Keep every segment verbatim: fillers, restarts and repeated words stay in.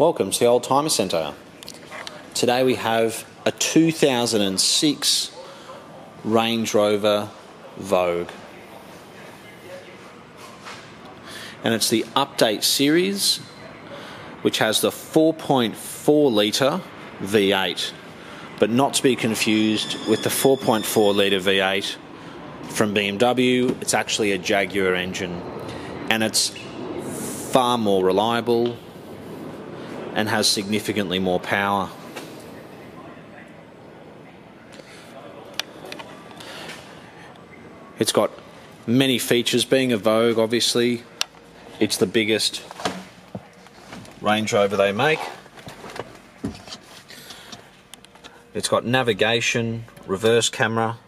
Welcome to the Oldtimer Centre. Today we have a two thousand six Range Rover Vogue. And it's the update series, which has the four point four litre V eight, but not to be confused with the four point four litre V eight from B M W. It's actually a Jaguar engine, and it's far more reliable and has significantly more power. It's got many features. Being a Vogue, obviously, it's the biggest Range Rover they make. It's got navigation, reverse camera,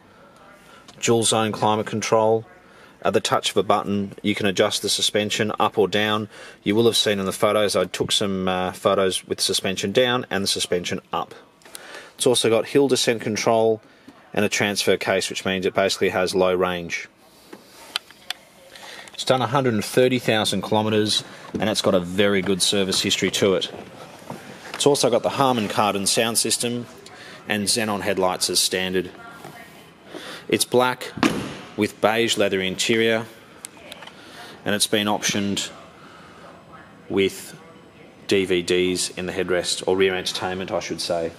dual zone climate control. At the touch of a button, you can adjust the suspension up or down. You will have seen in the photos, I took some uh, photos with the suspension down and the suspension up. It's also got hill descent control and a transfer case, which means it basically has low range. It's done one hundred thirty thousand kilometres, and it's got a very good service history to it. It's also got the Harman Kardon sound system and xenon headlights as standard. It's black with beige leather interior, and it's been optioned with D V Ds in the headrest, or rear entertainment I should say.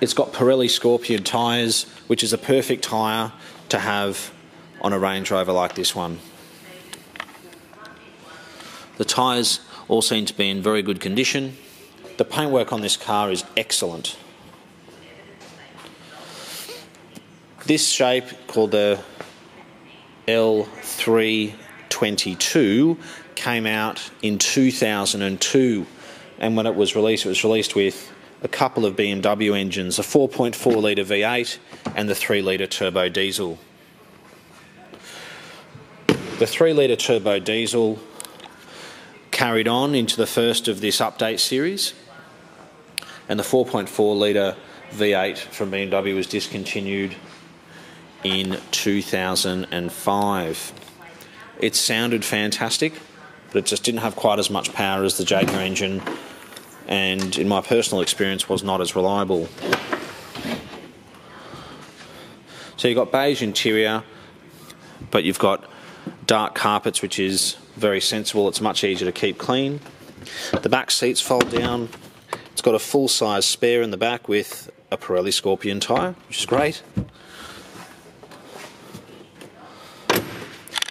It's got Pirelli Scorpion tyres, which is a perfect tyre to have on a Range Rover like this one. The tyres all seem to be in very good condition. The paintwork on this car is excellent. This shape, called the L three twenty-two, came out in two thousand two, and when it was released, it was released with a couple of B M W engines, a four point four litre V eight and the three litre turbo diesel. The three litre turbo diesel carried on into the first of this update series, and the four point four litre V eight from B M W was discontinued in two thousand five. It sounded fantastic, but it just didn't have quite as much power as the Jaguar engine, and in my personal experience was not as reliable. So you've got beige interior, but you've got dark carpets, which is very sensible. It's much easier to keep clean. The back seats fold down. It's got a full-size spare in the back with a Pirelli Scorpion tyre, which is great.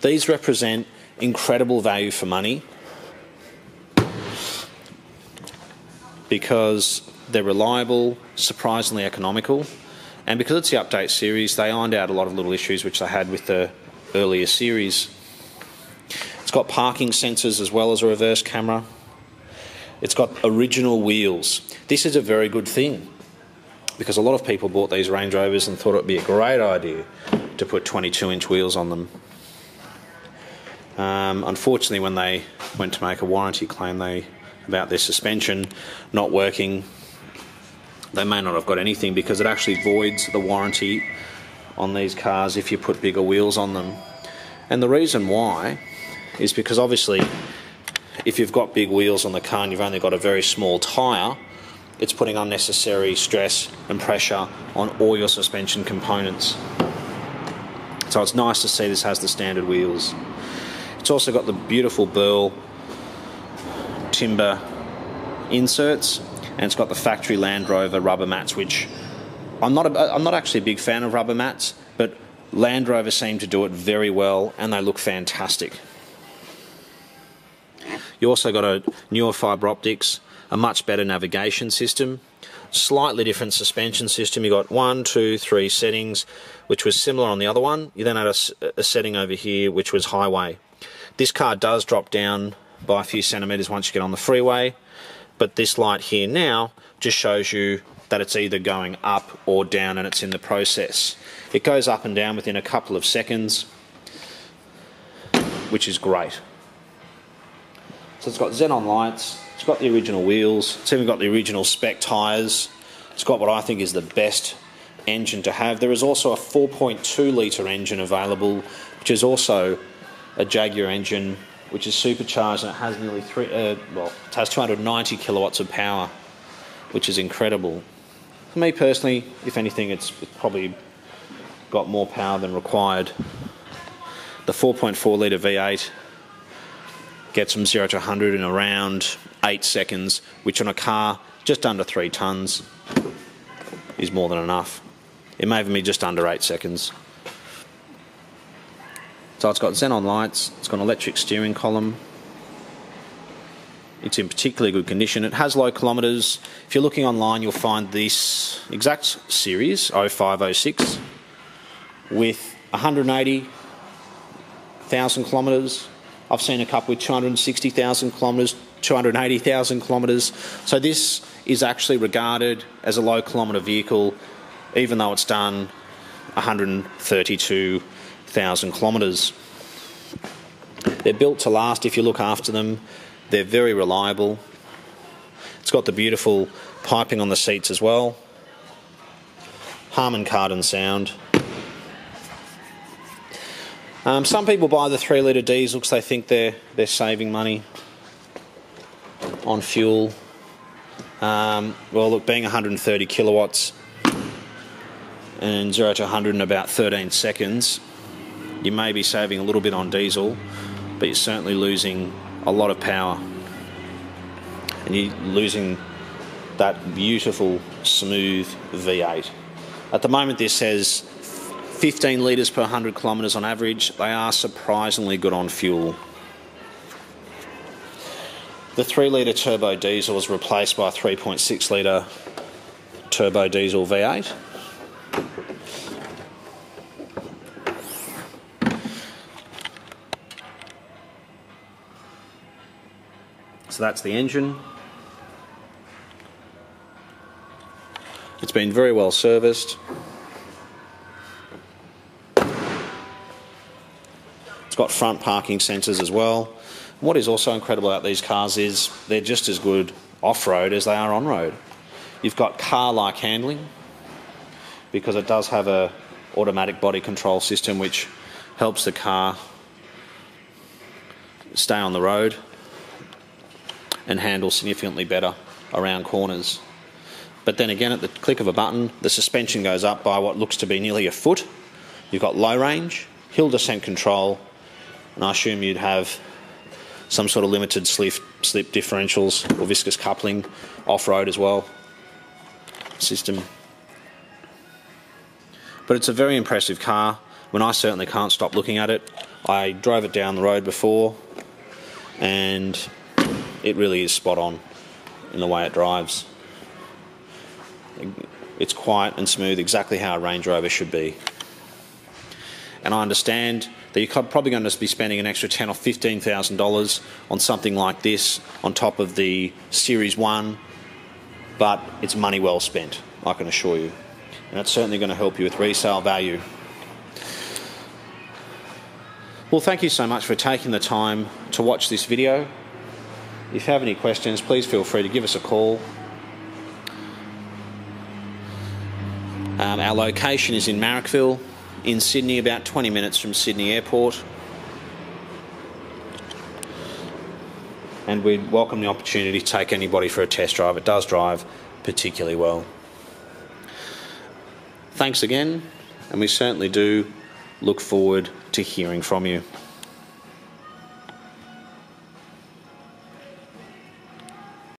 These represent incredible value for money because they're reliable, surprisingly economical, and because it's the update series, they ironed out a lot of little issues which they had with the earlier series. It's got parking sensors as well as a reverse camera. It's got original wheels. This is a very good thing because a lot of people bought these Range Rovers and thought it would be a great idea to put twenty-two inch wheels on them. Um, unfortunately, when they went to make a warranty claim they, about their suspension not working, they may not have got anything because it actually voids the warranty on these cars if you put bigger wheels on them. And the reason why is because obviously if you've got big wheels on the car and you've only got a very small tyre, it's putting unnecessary stress and pressure on all your suspension components. So it's nice to see this has the standard wheels. It's also got the beautiful burl timber inserts, and it's got the factory Land Rover rubber mats, which I'm not, a, I'm not actually a big fan of rubber mats, but Land Rover seem to do it very well and they look fantastic. You also got a newer fibre optics, a much better navigation system, slightly different suspension system. You got one, two, three settings, which was similar on the other one. You then had a, a setting over here which was highway. This car does drop down by a few centimetres once you get on the freeway, but this light here now just shows you that it's either going up or down, and it's in the process. It goes up and down within a couple of seconds, which is great. So it's got xenon lights, it's got the original wheels, it's even got the original spec tyres, it's got what I think is the best engine to have. There is also a four point two litre engine available, which is also a Jaguar engine which is supercharged, and it has nearly three, uh, well, it has two hundred ninety kilowatts of power, which is incredible. For me personally, if anything, it's probably got more power than required. The four point four litre V eight gets from zero to one hundred in around eight seconds, which on a car just under three tonnes is more than enough. It may even be just under eight seconds. So it's got xenon lights, it's got an electric steering column. It's in particularly good condition. It has low kilometres. If you're looking online, you'll find this exact series, oh five oh six, with one hundred eighty thousand kilometres. I've seen a couple with two hundred sixty thousand kilometres, two hundred eighty thousand kilometres. So this is actually regarded as a low kilometre vehicle, even though it's done one hundred thirty-two thousand kilometres. They're built to last if you look after them. They're very reliable. It's got the beautiful piping on the seats as well. Harman Kardon sound. Um, some people buy the three litre diesel because they think they're, they're saving money on fuel. Um, well, look, being one hundred thirty kilowatts and zero to one hundred in about thirteen seconds, you may be saving a little bit on diesel, but you're certainly losing a lot of power, and you're losing that beautiful, smooth V eight. At the moment, this says fifteen litres per one hundred kilometres on average. They are surprisingly good on fuel. The three litre turbo diesel is replaced by a three point six litre turbo diesel V eight. So that's the engine. It's been very well serviced. It's got front parking sensors as well. What is also incredible about these cars is they're just as good off-road as they are on-road. You've got car-like handling because it does have an automatic body control system which helps the car stay on the road and handle significantly better around corners. But then again, at the click of a button, the suspension goes up by what looks to be nearly a foot. You've got low range, hill descent control, and I assume you'd have some sort of limited slip, slip differentials or viscous coupling off-road as well system. But it's a very impressive car. When I certainly can't stop looking at it. I drove it down the road before and it really is spot on in the way it drives. It's quiet and smooth, exactly how a Range Rover should be. And I understand that you're probably going to be spending an extra ten or fifteen thousand dollars on something like this on top of the Series One, but it's money well spent, I can assure you, and it's certainly going to help you with resale value. Well, thank you so much for taking the time to watch this video. If you have any questions, please feel free to give us a call. Um, our location is in Marrickville, in Sydney, about twenty minutes from Sydney Airport, and we'd welcome the opportunity to take anybody for a test drive. It does drive particularly well. Thanks again, and we certainly do look forward to hearing from you.